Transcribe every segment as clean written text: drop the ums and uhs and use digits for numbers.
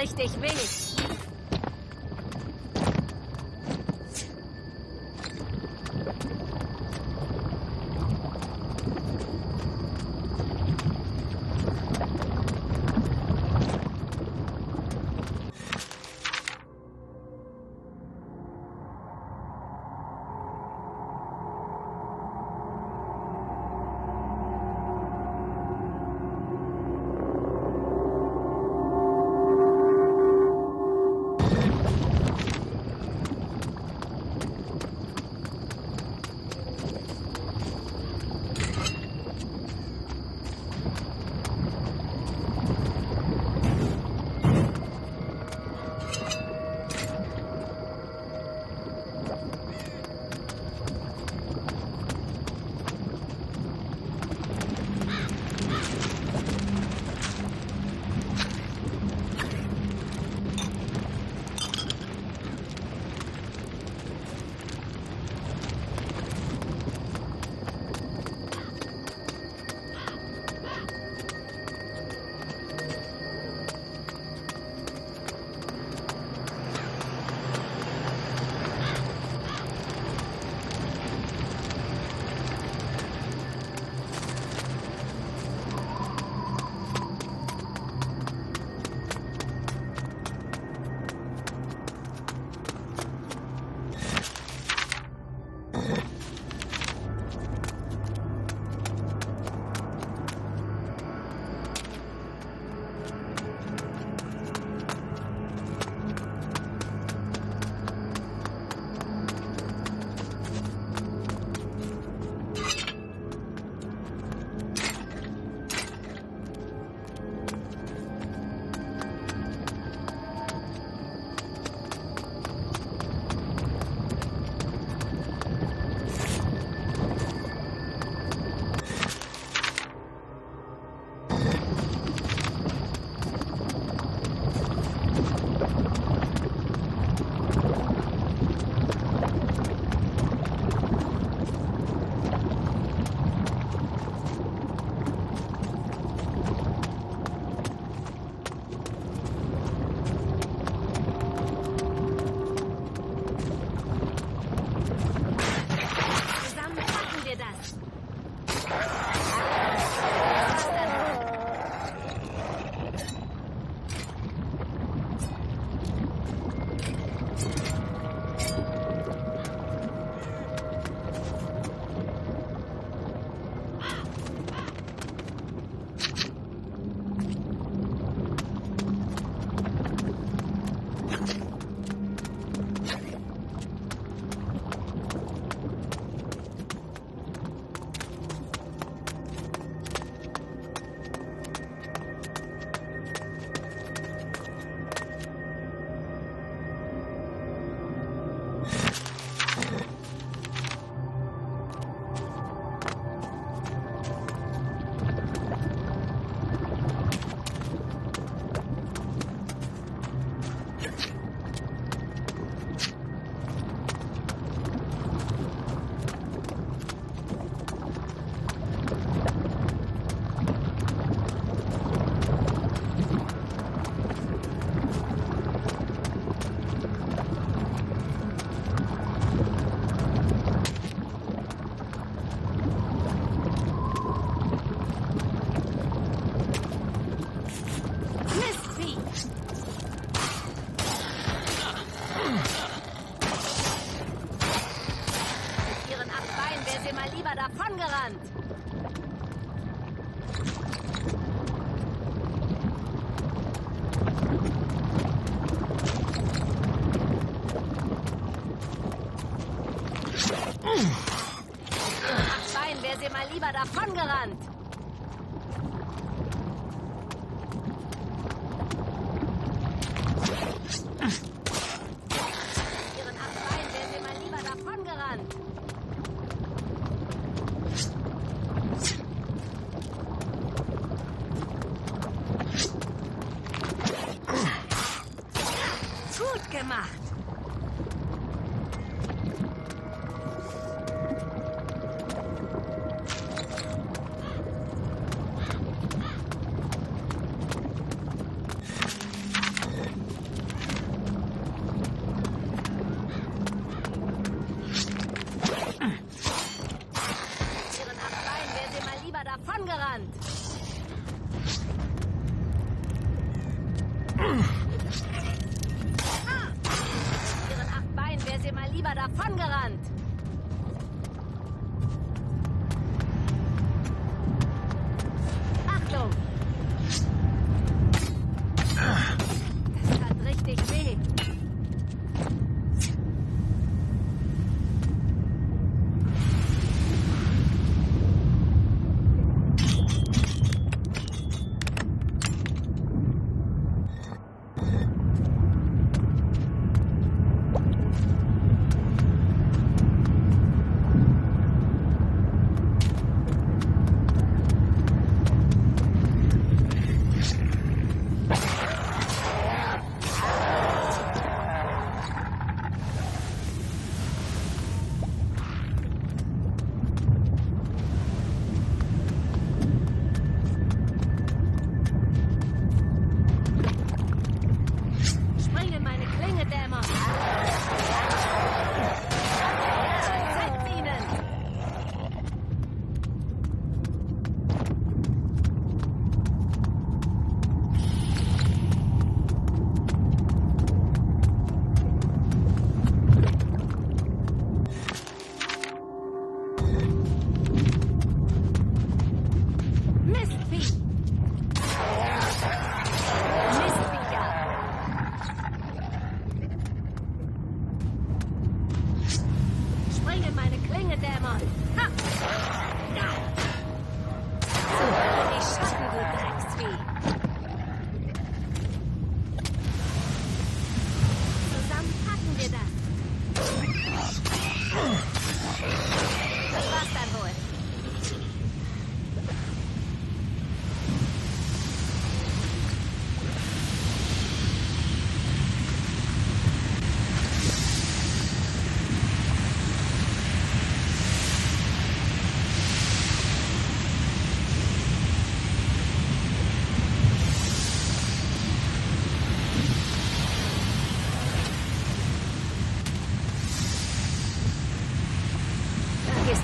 Richtig wenig. lieber davongerannt.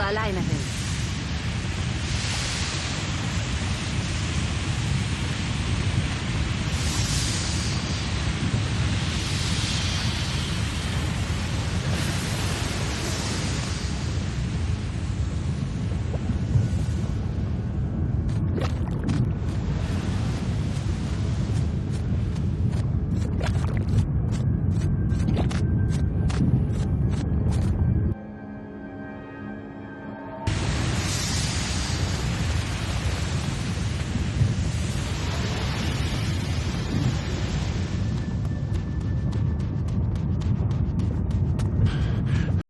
Alleine hin.